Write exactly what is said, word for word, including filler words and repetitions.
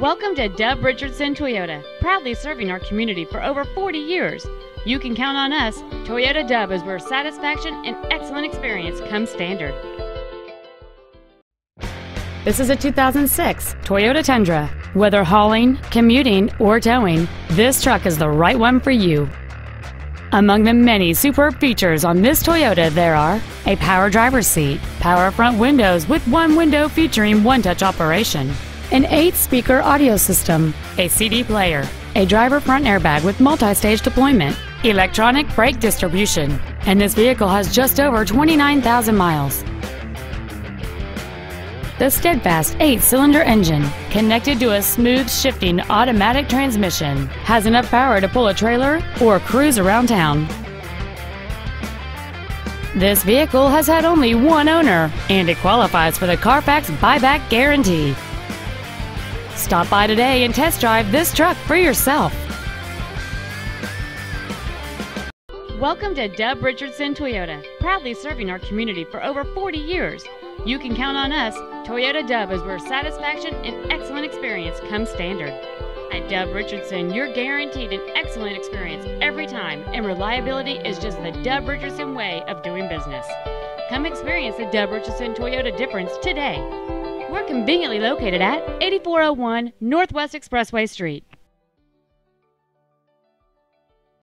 Welcome to Dub Richardson Toyota, proudly serving our community for over forty years. You can count on us. Toyota Dub is where satisfaction and excellent experience come standard. This is a two thousand six Toyota Tundra. Whether hauling, commuting, or towing, this truck is the right one for you. Among the many superb features on this Toyota, there are a power driver's seat, power front windows with one window featuring one-touch operation, an eight-speaker audio system, a C D player, a driver front airbag with multi-stage deployment, electronic brake distribution, and this vehicle has just over twenty-nine thousand miles. The steadfast eight-cylinder engine, connected to a smooth shifting automatic transmission, has enough power to pull a trailer or cruise around town. This vehicle has had only one owner, and it qualifies for the Carfax buyback guarantee. Stop by today and test drive this truck for yourself. Welcome to Dub Richardson Toyota, proudly serving our community for over forty years. You can count on us. Toyota Dub is where satisfaction and excellent experience come standard. At Dub Richardson, you're guaranteed an excellent experience every time, and reliability is just the Dub Richardson way of doing business. Come experience the Dub Richardson Toyota difference today. We're conveniently located at eighty-four oh one Northwest Expressway Street.